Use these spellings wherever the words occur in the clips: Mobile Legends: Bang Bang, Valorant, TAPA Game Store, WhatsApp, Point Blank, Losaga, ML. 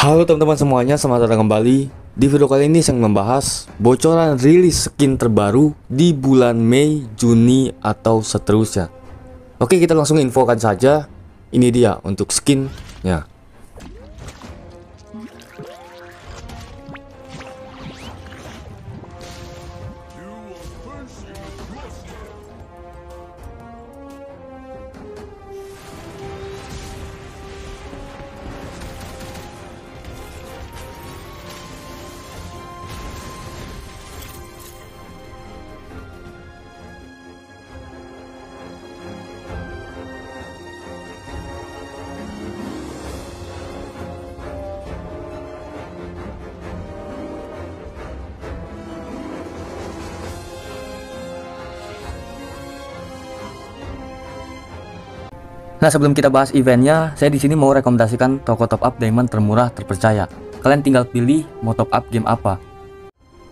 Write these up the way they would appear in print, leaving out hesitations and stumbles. Halo teman-teman semuanya, selamat datang kembali. Di video kali ini saya akan membahas bocoran rilis skin terbaru di bulan Mei, Juni, atau seterusnya. Oke, kita langsung infokan saja. Ini dia untuk skinnya. Nah, sebelum kita bahas eventnya, saya di sini mau rekomendasikan toko top up diamond termurah terpercaya. Kalian tinggal pilih mau top up game apa.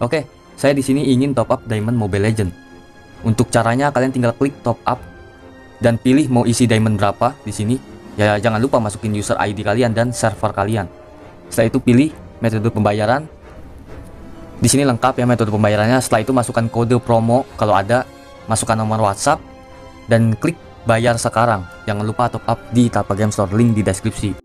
Oke, saya di sini ingin top up diamond Mobile Legends. Untuk caranya kalian tinggal klik top up dan pilih mau isi diamond berapa di sini. Ya, jangan lupa masukin user ID kalian dan server kalian. Setelah itu pilih metode pembayaran. Di sini lengkap ya metode pembayarannya. Setelah itu masukkan kode promo kalau ada, masukkan nomor WhatsApp dan klik bayar sekarang. Jangan lupa top up di TAPA Game Store, link di deskripsi.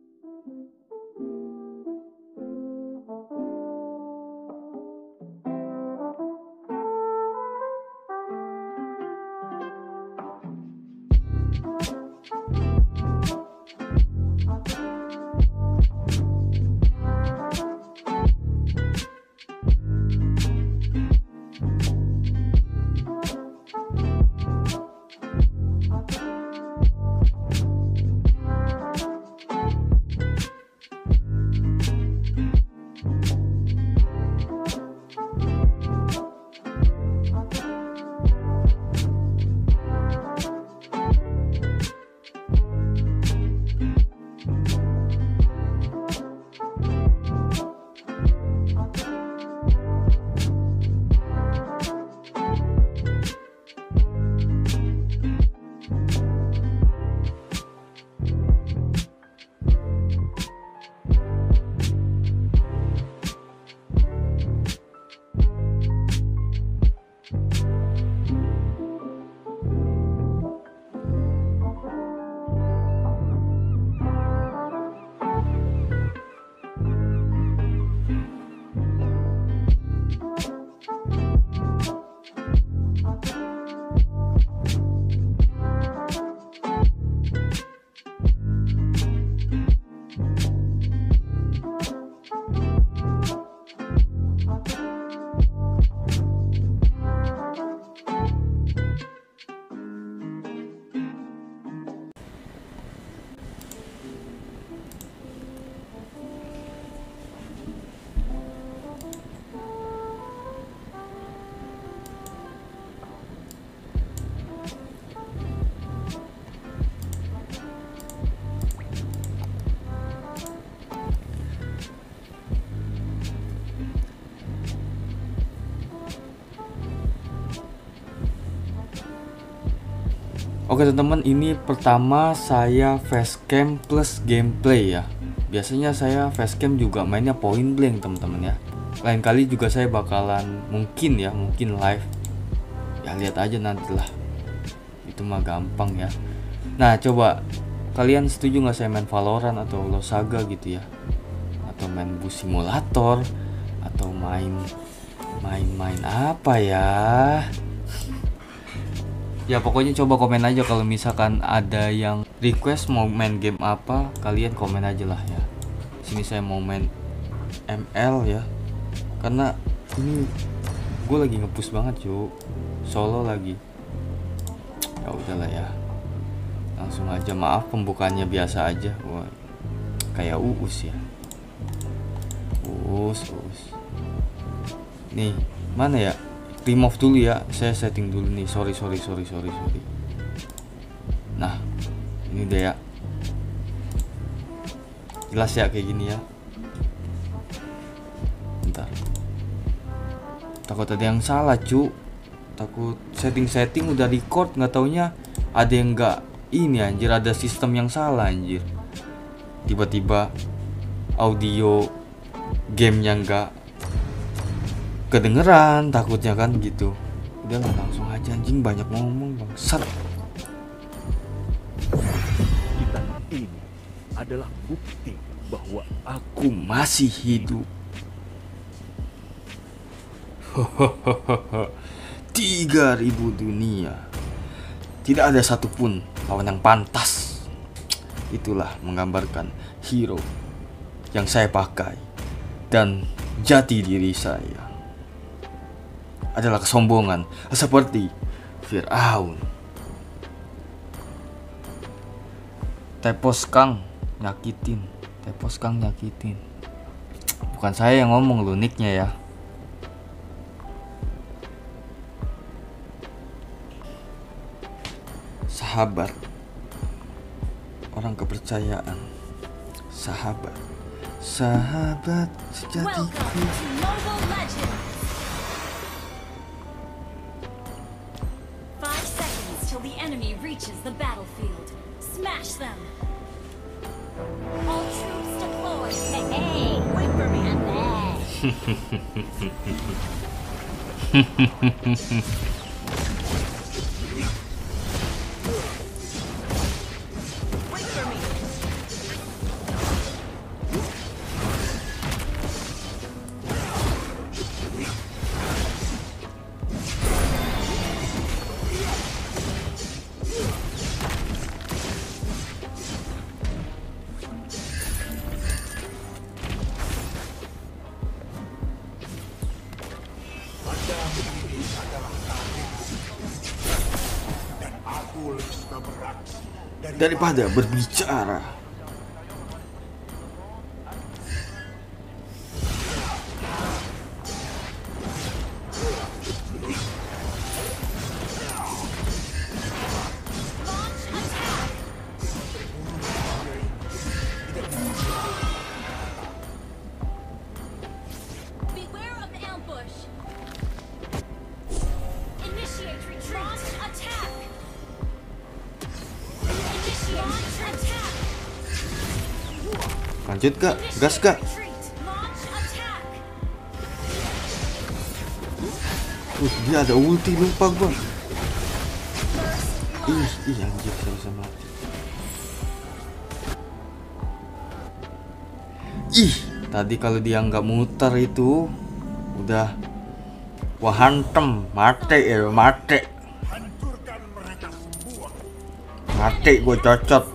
Oke teman-teman, ini pertama saya facecam plus gameplay ya. Biasanya saya facecam juga mainnya point blank teman-teman ya. Lain kali juga saya bakalan mungkin live. Ya lihat aja nantilah. Itu mah gampang ya. Nah coba kalian setuju nggak saya main Valorant atau Losaga gitu ya? Atau main bus simulator? Atau main apa ya? Ya pokoknya coba komen aja kalau misalkan ada yang request mau main game apa, kalian komen aja lah ya. Sini saya mau main ML ya, karena ini gue lagi ngepush banget cuy, solo lagi. Ya udahlah ya, langsung aja. Maaf pembukaannya biasa aja. Wah, kayak uus ya, uus. Nih mana ya? Remove dulu ya, saya setting dulu nih. Sorry. Nah, ini deh ya. Jelas ya kayak gini ya. Bentar. Takut ada yang salah, cu. Takut setting udah record, nggak taunya ada yang nggak ini anjir, ada sistem yang salah anjir. Tiba-tiba audio gamenya nggak kedengeran, takutnya kan gitu. Udah lah, langsung aja anjing, banyak ngomong bangsat. Gitar ini adalah bukti bahwa aku masih hidup. 3000 dunia, tidak ada satupun lawan yang pantas. Itulah menggambarkan hero yang saya pakai, dan jati diri saya adalah kesombongan seperti Fir'aun. Tepos Kang nyakitin, Tepos Kang nyakitin. Bukan saya yang ngomong, lu nicknya ya. Sahabat, orang kepercayaan, sahabat, sahabat sejati. Daripada berbicara, lanjut kak, gas kak. Dia ada ulti, lupa gua. Ih anjir, harusnya mati. Ih, tadi kalau dia nggak muter itu udah wah, hantem, mati ya, mati. Mati gua, cocot.